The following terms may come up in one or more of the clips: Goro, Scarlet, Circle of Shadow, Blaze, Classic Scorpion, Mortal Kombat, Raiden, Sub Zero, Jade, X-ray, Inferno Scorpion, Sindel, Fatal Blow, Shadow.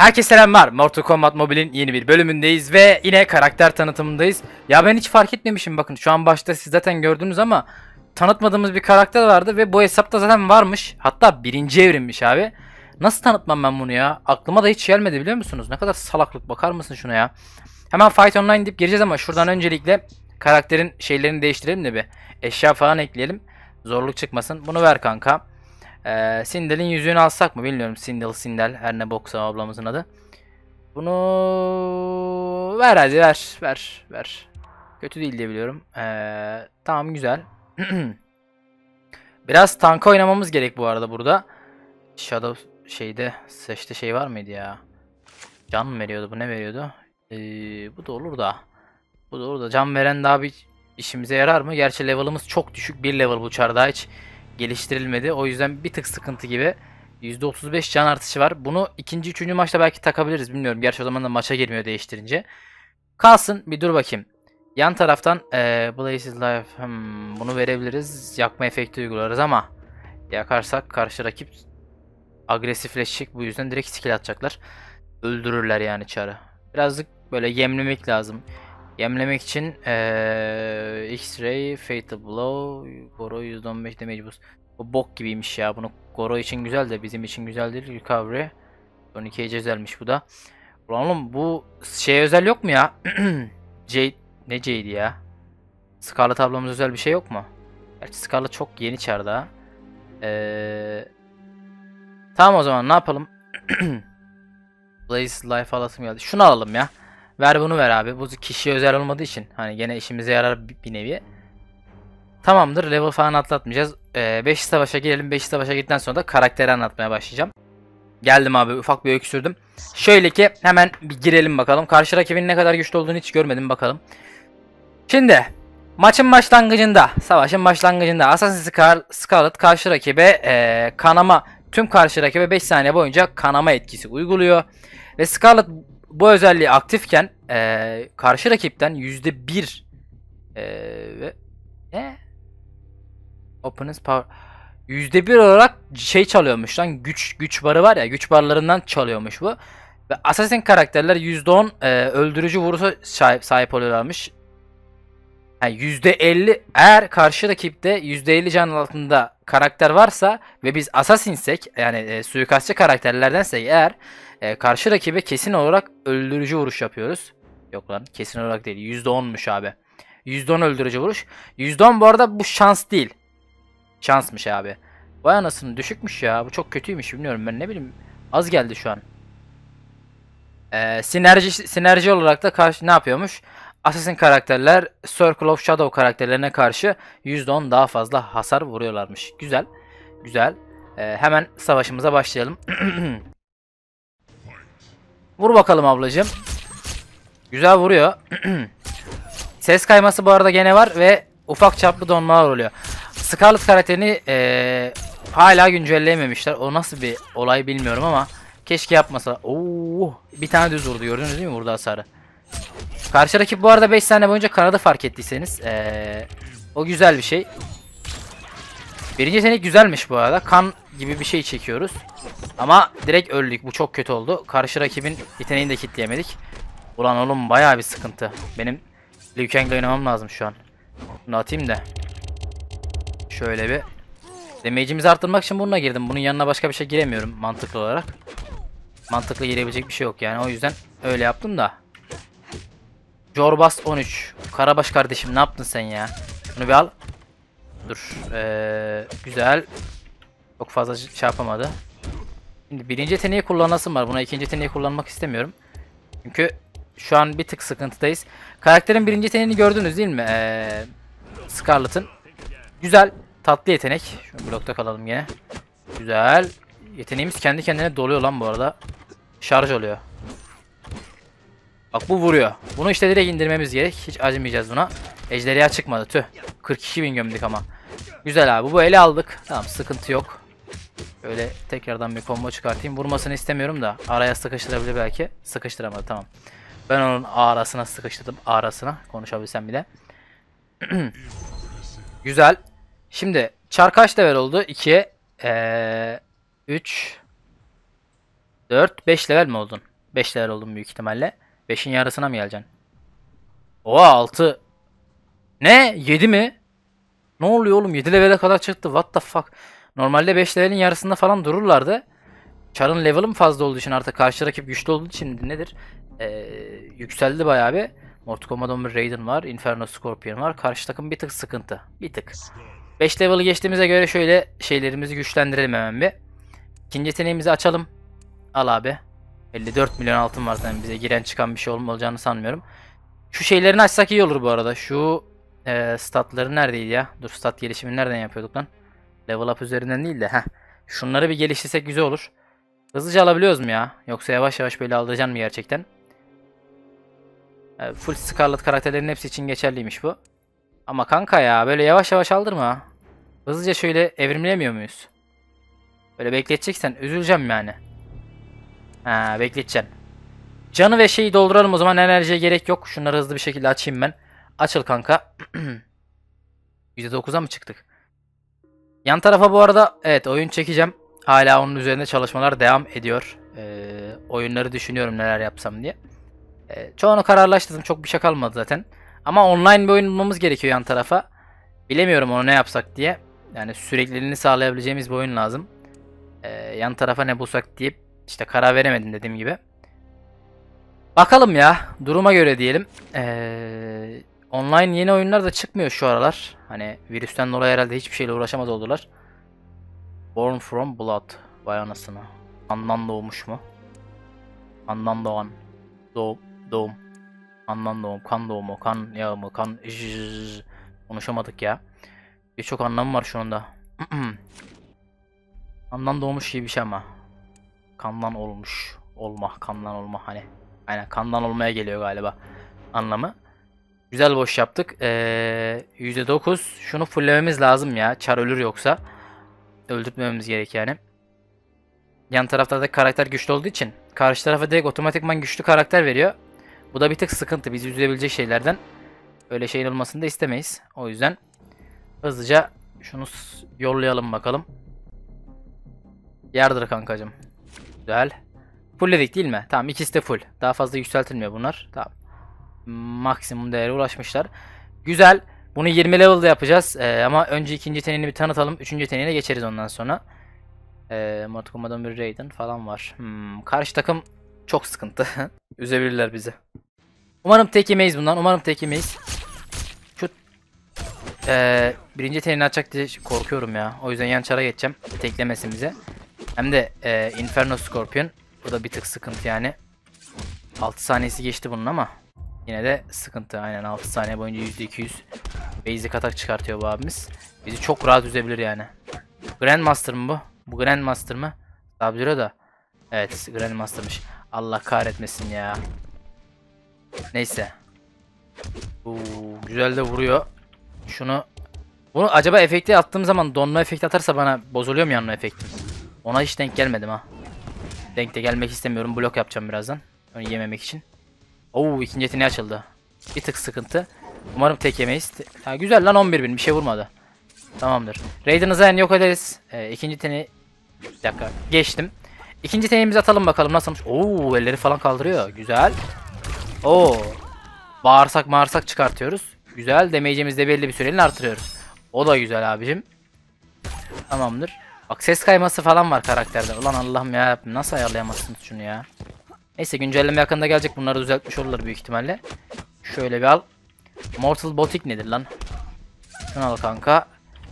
Herkese selamlar. Mortal Kombat Mobile'in yeni bir bölümündeyiz ve yine karakter tanıtımındayız. Ya ben hiç fark etmemişim, bakın şu an başta siz zaten gördünüz ama tanıtmadığımız bir karakter vardı ve bu hesapta zaten varmış. Hatta birinci evrimmiş abi. Nasıl tanıtmam ben bunu ya? Aklıma da hiç gelmedi biliyor musunuz? Ne kadar salaklık, bakar mısın şuna ya? Hemen Fight Online deyip gireceğiz ama şuradan öncelikle karakterin şeylerini değiştirelim de bir. Eşya falan ekleyelim. Zorluk çıkmasın. Bunu ver kanka. Sindel'in yüzüğünü alsak mı bilmiyorum. Sindel her ne boksa ablamızın adı. Bunu ver hadi, ver. Kötü değil diye biliyorum. Tamam, güzel. Biraz tanka oynamamız gerek bu arada burada. Shadow şeyde seçti, şey var mıydı ya? Can mı veriyordu, bu ne veriyordu? Bu da olur da. Bu da olur da can veren daha bir işimize yarar mı? Gerçi level'ımız çok düşük. Bir level bu çarda hiç geliştirilmedi. O yüzden bir tık sıkıntı gibi. %35 can artışı var. Bunu ikinci, üçüncü maçta belki takabiliriz. Bilmiyorum. Gerçi o zaman da maça girmiyor değiştirince. Kalsın. Bir dur bakayım. Yan taraftan Blaze Life. Bunu verebiliriz. Yakma efekti uygularız ama yakarsak karşı rakip agresifleşecek. Bu yüzden direkt skill atacaklar. Öldürürler yani çarı. Birazcık böyle yemlemek lazım. Yemlemek için X-ray, Fatal Blow, Goro %15 damage boost. Bu bok gibiymiş ya. Bunu Goro için güzel de bizim için güzel değil. Recovery. 12 ece özelmiş bu da. Ulan oğlum bu şey özel yok mu ya? Jade ya? Scarlet ablamız özel bir şey yok mu? Gerçi Scarlet çok yeni çarda. Tamam o zaman ne yapalım? Blaze Life alasım geldi. Şunu alalım ya. Ver bunu, ver abi. Bu kişiye özel olmadığı için hani gene işimize yarar bir nevi. Tamamdır. Level falan atlatmayacağız. 5 savaşa girelim. 5 savaşa girdikten sonra da karakteri anlatmaya başlayacağım. Geldim abi. Ufak bir öksürdüm. Şöyle ki hemen bir girelim bakalım. Karşı rakibin ne kadar güçlü olduğunu hiç görmedim bakalım. Şimdi maçın başlangıcında, savaşın başlangıcında Assassin Scarlet karşı rakibe tüm karşı rakibe 5 saniye boyunca kanama etkisi uyguluyor. Ve Scarlet bu özelliği aktifken karşı rakipten %1 ve opponent's power %1 olarak şey çalıyormuş lan, güç barı var ya, güç barlarından çalıyormuş bu. Ve assassin karakterler %10 öldürücü vuruşa sahip oluyorlarmış. Yani %50 eğer karşı rakipte %50 can altında karakter varsa ve biz assasinsek yani suikastçı karakterlerdensek eğer karşı rakibe kesin olarak öldürücü vuruş yapıyoruz. Yok lan, kesin olarak değil, %10'muş abi. %10 öldürücü vuruş. %10 bu arada bu şans değil. Şansmış abi. Vay anasını, düşükmüş ya, bu çok kötüymüş, bilmiyorum ben, ne bileyim, az geldi şu an. Sinerji olarak da karşı ne yapıyormuş? Assassin karakterler Circle of Shadow karakterlerine karşı %10 daha fazla hasar vuruyorlarmış. Güzel. Güzel. Hemen savaşımıza başlayalım. Vur bakalım ablacığım. Güzel vuruyor. Ses kayması bu arada gene var ve ufak çaplı donmalar oluyor. Scarlet karakterini hala güncelleyememişler. O nasıl bir olay bilmiyorum ama keşke yapmasa. Oo, bir tane düz vurdu, gördünüz değil mi? Vurdu hasarı. Karşı rakip bu arada 5 saniye boyunca kanadı, fark ettiyseniz. O güzel bir şey. Birinci yetenek güzelmiş bu arada. Kan gibi bir şey çekiyoruz. Ama direkt öldük. Bu çok kötü oldu. Karşı rakibin yeteneğini de kitleyemedik. Ulan oğlum bayağı bir sıkıntı. Benim Liu Kang'la oynamam lazım şu an. Bunu atayım da. Şöyle bir. Damage'imizi arttırmak için bununla girdim. Bunun yanına başka bir şey giremiyorum mantıklı olarak. Mantıklı girebilecek bir şey yok yani. O yüzden öyle yaptım da. Jorbas 13. Karabaş kardeşim ne yaptın sen ya? Bunu bir al. Dur. Güzel. Çok fazla şey yapamadı. Şimdi birinci yeteneği kullanasım var. Buna ikinci yeteneği kullanmak istemiyorum. Çünkü şu an bir tık sıkıntıdayız. Karakterin birinci yeteneğini gördünüz değil mi? Scarlet'ın. Güzel. Tatlı yetenek. Şunu blokta kalalım yine. Güzel. Yeteneğimiz kendi kendine doluyor lan bu arada. Şarj oluyor. Bak bu vuruyor. Bunu işte direkt indirmemiz gerek. Hiç acımayacağız buna. Ejderha çıkmadı. Tüh. 42.000 gömdük ama. Güzel abi. Bu ele aldık. Tamam, sıkıntı yok. Böyle tekrardan bir combo çıkartayım. Vurmasını istemiyorum da. Araya sıkıştırabilir belki. Sıkıştıramadı, tamam. Ben onun arasına sıkıştırdım. Arasına. Konuşabilsem bile. Güzel. Şimdi çar kaç level oldu? 2'ye 3 4 5 level mi oldun? 5 level oldum büyük ihtimalle. 5'in yarısına mı geleceksin? Oha 6. Ne? 7 mi? Ne oluyor oğlum? 7 level'e kadar çıktı. What the fuck? Normalde 5 level'in yarısında falan dururlardı. Char'ın level'ı mı fazla olduğu için artık karşı rakip güçlü olduğu için nedir? Yükseldi bayağı bir. Mortal Kombat'ın bir Raiden var. Inferno Scorpion var. Karşı takım bir tık sıkıntı. Bir tık. 5 level'ı geçtiğimize göre şöyle şeylerimizi güçlendirelim hemen bir. İkinci yeteneğimizi açalım. Al abi. 54 milyon altın var zaten. Bize giren çıkan bir şey olacağını sanmıyorum. Şu şeylerini açsak iyi olur bu arada. Şu statları neredeydi ya? Dur, stat gelişimi nereden yapıyorduk lan? Level up üzerinden değil de. Heh. Şunları bir geliştirsek güzel olur. Hızlıca alabiliyoruz mu ya? Yoksa yavaş yavaş böyle alacaksın mı gerçekten? Full Scarlet karakterlerin hepsi için geçerliymiş bu. Ama kanka ya böyle yavaş yavaş aldırma. Hızlıca şöyle evrimleyemiyor muyuz? Böyle bekleteceksen üzüleceğim yani. Ha, bekleteceksin. Canı ve şeyi dolduralım o zaman, enerjiye gerek yok. Şunları hızlı bir şekilde açayım ben. Açıl kanka. %9'a mı çıktık? Yan tarafa bu arada evet oyun çekeceğim. Hala onun üzerinde çalışmalar devam ediyor. Oyunları düşünüyorum neler yapsam diye. Çoğunu kararlaştırdım. Çok bir şey kalmadı zaten. Ama online bir oyun bulmamız gerekiyor yan tarafa. Bilemiyorum onu ne yapsak diye. Yani sürekliliğini sağlayabileceğimiz bir oyun lazım. Yan tarafa ne bulsak deyip işte karar veremedim dediğim gibi. Bakalım ya. Duruma göre diyelim. Online yeni oyunlar da çıkmıyor şu aralar. Hani virüsten dolayı herhalde hiçbir şeyle uğraşamaz oldular. Born from Blood. Vay anasını. Kandan doğmuş mu? Kandan doğan. Doğum. Kandan doğum. Kan doğumu. Kan yağımı. Kan. Jjjjjj. Konuşamadık ya. Birçok anlamı var şu anda. Kandan doğmuş gibi bir şey ama. Kandan olmuş. Olma. Kandan olma. Hani. Aynen kandan olmaya geliyor galiba anlamı. Güzel boş yaptık. %9 şunu fullememiz lazım ya. Char ölür yoksa. Öldürtmememiz gerek yani. Yan taraflardaki karakter güçlü olduğu için karşı tarafa direkt otomatikman güçlü karakter veriyor. Bu da bir tık sıkıntı. Bizi üzülebilecek şeylerden. Öyle şeyin olmasını da istemeyiz. O yüzden hızlıca şunu yollayalım bakalım. Yardır kankacım. Güzel. Fullledik değil mi? Tamam, ikisi de full. Daha fazla yükseltilmiyor bunlar. Tamam. Maksimum değere ulaşmışlar. Güzel. Bunu 20 level'da yapacağız. Ama önce ikinci yeteneğini bir tanıtalım. Üçüncü yeteneğine geçeriz ondan sonra. Mortal Kombat'ın bir Raiden falan var. Karşı takım çok sıkıntı. Üzebilirler bizi. Umarım tek yemeyiz bundan. Umarım tek yemeyiz. Şu birinci yeteneğini açacak diye korkuyorum ya. O yüzden yan çara geçeceğim. Teklemesin bize. Hem de Inferno Scorpion. Bu da bir tık sıkıntı yani. 6 saniyesi geçti bunun ama yine de sıkıntı. Aynen 6 saniye boyunca %200 basic atak çıkartıyor bu abimiz. Bizi çok rahat üzebilir yani. Grandmaster mı bu? Bu Grandmaster mı? Sub-Zero da. Evet Grandmaster'mış. Allah kahretmesin ya. Neyse. Güzel de vuruyor. Şunu. Bunu acaba efekti attığım zaman donma efekti atarsa bana bozuluyor mu yanma efekti? Ona hiç denk gelmedim ha. Denk de gelmek istemiyorum. Blok yapacağım birazdan. Onu yememek için. Oo, ikinci yeteneği açıldı. Bir tık sıkıntı. Umarım tek yemeyiz. Ha, güzel lan 11.000 bir şey vurmadı. Tamamdır. Raiden'ı zaten yok ederiz. İkinci yeteneği... Bir dakika geçtim. İkinci yeteneğimizi atalım bakalım nasılmış. Oo, elleri falan kaldırıyor. Güzel. Oo. Bağırsak çıkartıyoruz. Güzel. Damage'imizi de belli bir süreliğine artırıyoruz. O da güzel abicim. Tamamdır. Bak ses kayması falan var karakterde. Ulan Allah'ım ya, nasıl ayarlayamazsınız şunu ya. Neyse güncelleme yakında gelecek. Bunları düzeltmiş olurlar büyük ihtimalle. Şöyle bir al. Mortal Botik nedir lan? Şunu al kanka.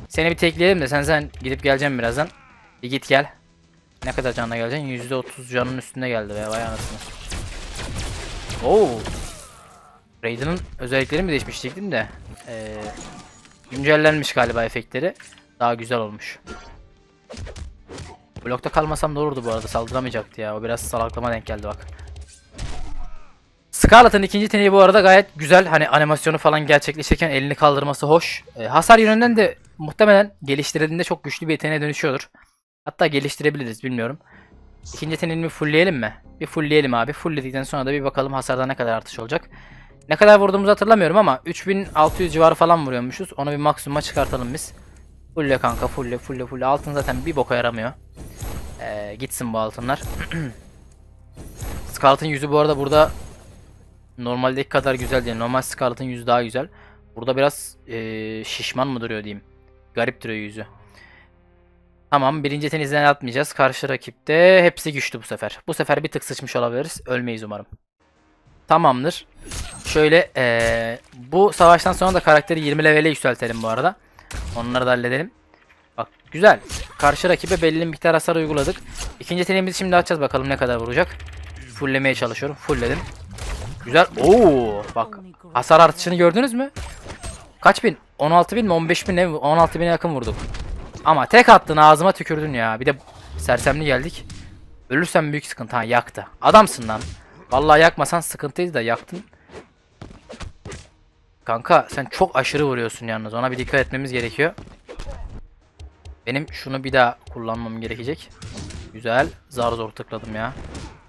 Seni bir tekleyelim de sen gidip geleceğim birazdan. Bir git gel. Ne kadar canına geleceksin? %30 canın üstünde geldi be. Vay anasını. Oo. Raiden'ın özellikleri mi değişmiş diyecektim de. Güncellenmiş galiba efektleri. Daha güzel olmuş. Blokta kalmasam da olurdu bu arada, saldıramayacaktı ya. O biraz salaklama denk geldi bak. Scarlet'ın ikinci yeteneği bu arada gayet güzel. Hani animasyonu falan gerçekleşirken elini kaldırması hoş. Hasar yönünden de muhtemelen geliştirildiğinde çok güçlü bir yeteneğe dönüşüyordur. Hatta geliştirebiliriz, bilmiyorum. İkinci yeteneğini fullleyelim mi? Bir fullleyelim abi. Fullledikten sonra da bir bakalım hasarda ne kadar artış olacak. Ne kadar vurduğumuzu hatırlamıyorum ama 3600 civarı falan vuruyormuşuz. Onu bir maksimuma çıkartalım biz. Fulle kanka, fulle. Altın zaten bir boka yaramıyor. Gitsin bu altınlar. Scarlet'ın yüzü bu arada burada normaldeki kadar güzel değil. Normal Scarlet'ın yüzü daha güzel. Burada biraz şişman mı duruyor diyeyim. Garip duruyor yüzü. Tamam, birinci yeteneği atmayacağız. Karşı rakipte hepsi güçlü bu sefer. Bu sefer bir tık sıçmış olabiliriz. Ölmeyiz umarım. Tamamdır. Şöyle bu savaştan sonra da karakteri 20 levele yükseltelim bu arada. Onları da halledelim. Bak güzel. Karşı rakibe belli bir miktar hasar uyguladık. İkinci yeteneğimizi şimdi açacağız, bakalım ne kadar vuracak. Fulllemeye çalışıyorum. Fullledim. Güzel. Oo, bak hasar artışını gördünüz mü? Kaç bin? 16 bin mi? 15 bin mi? 16 bine yakın vurduk. Ama tek attın, ağzıma tükürdün ya. Bir de sersemli geldik. Ölürsem büyük sıkıntı. Ha, yaktı. Adamsın lan. Vallahi yakmasan sıkıntıydı da yaktın. Kanka sen çok aşırı vuruyorsun yalnız. Ona bir dikkat etmemiz gerekiyor. Benim şunu bir daha kullanmam gerekecek. Güzel. Zar zor tıkladım ya.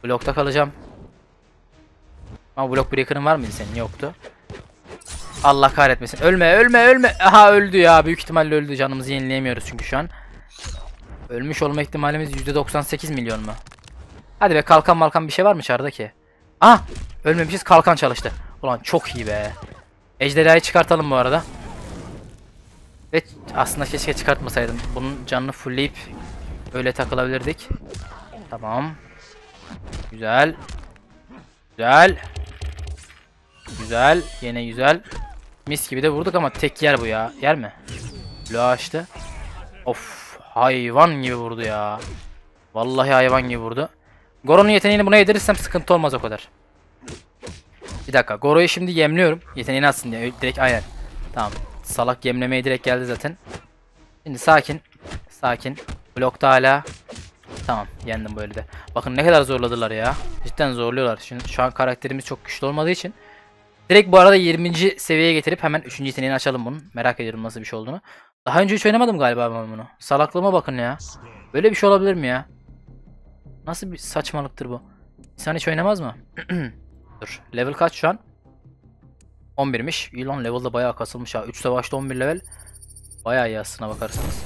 Blokta kalacağım. Ama blok breaker'ın var mıydı senin? Yoktu. Allah kahretmesin. Ölme, ölme, ölme. Aha öldü ya. Büyük ihtimalle öldü. Canımızı yenileyemiyoruz çünkü şu an. Ölmüş olma ihtimalimiz %98 milyon mu? Hadi be, kalkan malkan bir şey var mı çarda ki? Ah! Ölmemişiz, kalkan çalıştı. Ulan çok iyi be. Ejderhayı çıkartalım bu arada. Ve aslında keşke çıkartmasaydım. Bunun canını fullleyip öyle takılabilirdik. Tamam. Güzel. Güzel. Güzel. Yine güzel. Mis gibi de vurduk ama tek yer bu ya. Yer mi? Bloğa açtı. Of. Hayvan gibi vurdu ya. Vallahi hayvan gibi vurdu. Goro'nun yeteneğini buna yedirirsem sıkıntı olmaz o kadar. Bir dakika. Goro'yu şimdi yemliyorum. Yeteneğini atsın diye. Direkt aynen. Tamam. Salak yemlemeye direkt geldi zaten. Şimdi sakin. Sakin. Blokta hala. Tamam. Yendim böyle de. Bakın ne kadar zorladılar ya. Cidden zorluyorlar. Şimdi şu an karakterimiz çok güçlü olmadığı için. Direkt bu arada 20. seviyeye getirip hemen 3. yeteneğini açalım bunun. Merak ediyorum nasıl bir şey olduğunu. Daha önce hiç oynamadım galiba ben bunu. Salaklığıma bakın ya. Böyle bir şey olabilir mi ya? Nasıl bir saçmalıktır bu? İnsan hiç oynamaz mı? Dur. Level kaç şu an? 11'miş. Elon level'da bayağı kasılmış ha. 3 savaşta 11 level. Bayağı iyi aslına bakarsanız.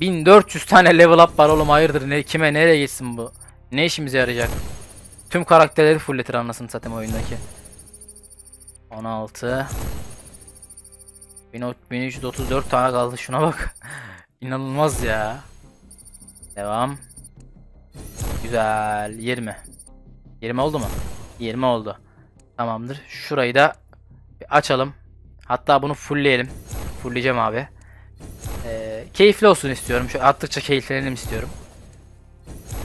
1400 tane level up var oğlum, hayırdır? Ne, kime nereye gitsin bu? Ne işimize yarayacak? Tüm karakterleri fulletir anlasın zaten oyundaki. 16. 1334 tane kaldı, şuna bak. İnanılmaz ya. Devam. Güzel. 20. 20 oldu mu? 20 oldu. Tamamdır. Şurayı da açalım. Hatta bunu fullleyelim. Fullleyeceğim abi. Keyifli olsun istiyorum. Şu attıkça keyiflenelim istiyorum.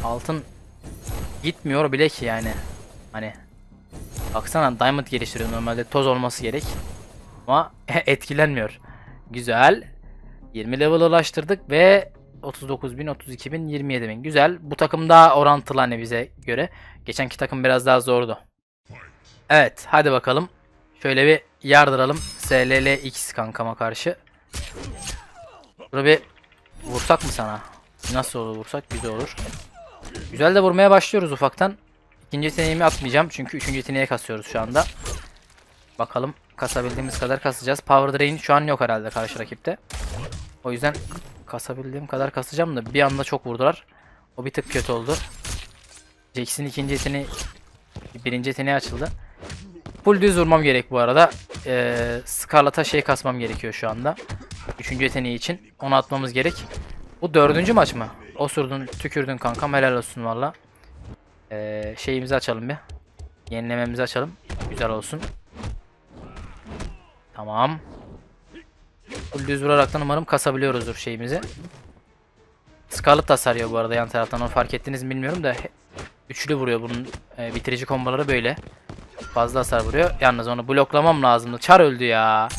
Altın gitmiyor bile ki yani. Hani baksana, diamond geliştiriyor. Normalde toz olması gerek. Ama etkilenmiyor. Güzel. 20 level ulaştırdık ve 39.000, 32.000, 27.000. Güzel. Bu takım daha orantılı hani bize göre. Geçenki takım biraz daha zordu. Evet. Hadi bakalım. Şöyle bir yardıralım. SLLX kankama karşı. Şurada bir vursak mı sana? Nasıl olur vursak? Güzel olur. Güzel de vurmaya başlıyoruz ufaktan. İkinci yeteneğimi atmayacağım. Çünkü üçüncü yeteneğe kasıyoruz şu anda. Bakalım. Kasabildiğimiz kadar kasacağız. Power Drain şu an yok herhalde karşı rakipte. O yüzden kasabildiğim kadar kasacağım da bir anda çok vurdular. O bir tık kötü oldu. Jax'in ikinci yeteneği, birinci yeteneği açıldı. Full düz vurmam gerek bu arada. Scarlet'a şey kasmam gerekiyor şu anda. Üçüncü yeteneği için. Onu atmamız gerek. Bu dördüncü maç mı? Osurdun, tükürdün kankam. Helal olsun valla. Şeyimizi açalım bir. Yenilememizi açalım. Güzel olsun. Tamam. Full düz vuraraktan umarım kasabiliyoruzdur şeyimizi. Scarlet da sarıyor bu arada yan taraftan. Onu fark ettiniz mi bilmiyorum da. Üçlü vuruyor bunun. Bitirici komboları böyle. Fazla hasar vuruyor. Yalnız onu bloklamam lazımdı. Char öldü ya.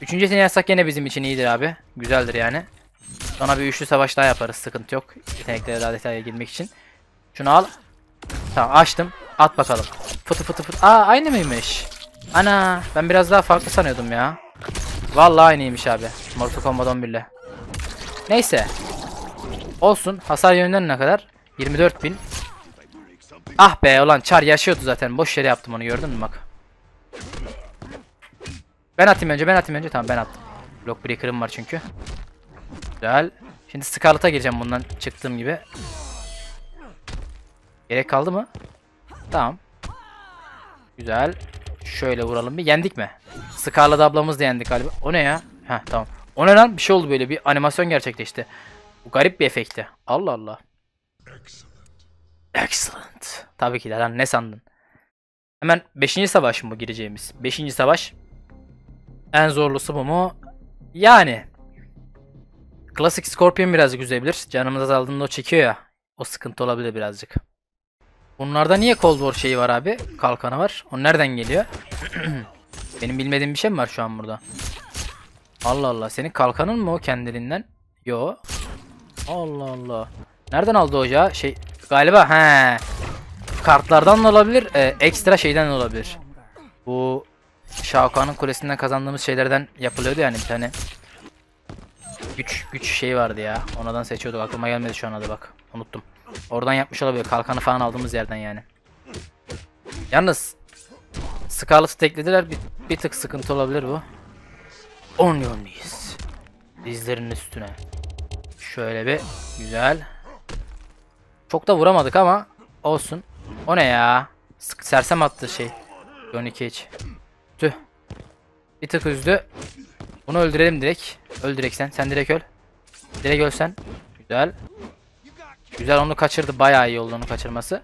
Üçüncü yeteneği yazsak yine bizim için iyidir abi. Güzeldir yani. Sonra bir üçlü savaş daha yaparız. Sıkıntı yok. Yeteneklere daha detaya girmek için. Şunu al. Tamam, açtım. At bakalım. Fıtı fıtı fıtı. Aa, aynı mıymış? Ana, ben biraz daha farklı sanıyordum ya. Vallahi aynıymış abi. Mortal Kombat 11'le. Neyse. Olsun. Hasar yönünden ne kadar? 24.000. Ah be ulan, Char yaşıyordu zaten. Boş yere yaptım onu, gördün mü bak. Ben atayım önce. Tamam, ben attım. Block breaker'ım var çünkü. Güzel. Şimdi Scarlet'a gireceğim bundan çıktığım gibi. Gerek kaldı mı? Tamam. Güzel. Şöyle vuralım bir. Yendik mi? Scarlet ablamız da yendik galiba. O ne ya? Heh tamam. O ne lan? Bir şey oldu böyle. Bir animasyon gerçekleşti. Bu garip bir efekti. Allah Allah. Excellent. Tabii ki de lan, ne sandın? Hemen 5. savaş mı gireceğimiz? 5. savaş. En zorlusu bu mu? Yani. Classic Scorpion birazcık üzebilir. Canımız azaldığında o çekiyor ya. O sıkıntı olabilir birazcık. Bunlarda niye Cold War şeyi var abi? Kalkanı var. O nereden geliyor? Benim bilmediğim bir şey mi var şu an burada? Allah Allah. Senin kalkanın mı o kendiliğinden? Yo. Allah Allah. Nereden aldı hoca? Şey galiba he. Kartlardan da olabilir. Ekstra şeyden de olabilir. Bu Shao Kahn'ın kulesinden kazandığımız şeylerden yapılıyordu yani bir tane. Güç şey vardı ya. Onlardan seçiyorduk. Aklıma gelmedi şu an adı bak. Unuttum. Oradan yapmış olabilir. Kalkanı falan aldığımız yerden yani. Yalnız Scarlet'ı teklediler. Bir tık sıkıntı olabilir bu. On knees. Dizlerinin üstüne. Şöyle bir. Güzel. Çok da vuramadık ama olsun. O ne ya? Sersem attı şey. 12 hiç. Tüh. Bir tık üzdü. Bunu öldürelim direkt. Öl direkt sen. Sen direkt öl. Direkt ölsen. Güzel. Güzel, onu kaçırdı. Bayağı iyi oldu onu kaçırması.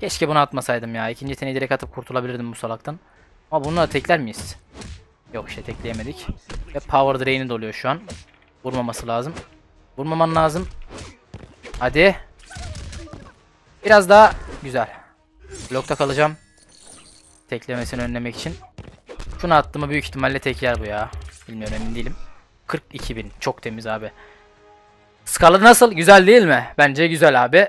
Keşke bunu atmasaydım ya. İkinci yeteneği direkt atıp kurtulabilirdim bu salaktan. Ama bununla tekler miyiz? Yok işte tekleyemedik. Ve power drain'i doluyor şu an. Vurmaması lazım. Vurmaman lazım. Hadi. Biraz daha güzel. Blokta kalacağım. Teklemesini önlemek için. Şunu attığımı büyük ihtimalle tek yer bu ya. Bilmiyorum, emin değilim. 42.000. Çok temiz abi. Scarlet nasıl? Güzel değil mi? Bence güzel abi.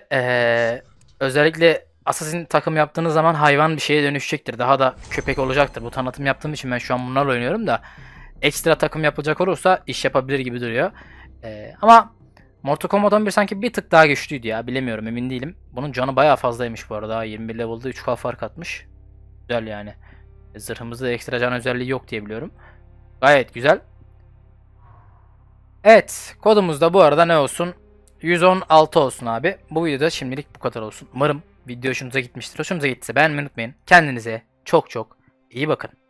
Özellikle Assassin takım yaptığınız zaman hayvan bir şeye dönüşecektir. Daha da köpek olacaktır. Bu tanıtım yaptığım için ben şu an bunlarla oynuyorum da. Ekstra takım yapılacak olursa iş yapabilir gibi duruyor. Ama Mortal Kombat 11 sanki bir tık daha güçlüydü ya. Bilemiyorum, emin değilim. Bunun canı bayağı fazlaymış bu arada. 21 level'da 3K fark atmış. Güzel yani. Zırhımızda ekstra can özelliği yok diye biliyorum. Gayet güzel. Evet, kodumuz da bu arada ne olsun? 116 olsun abi. Bu videoda şimdilik bu kadar olsun. Umarım video hoşunuza gitmiştir. Hoşunuza gittiyse beğenmeyi unutmayın. Kendinize çok iyi bakın.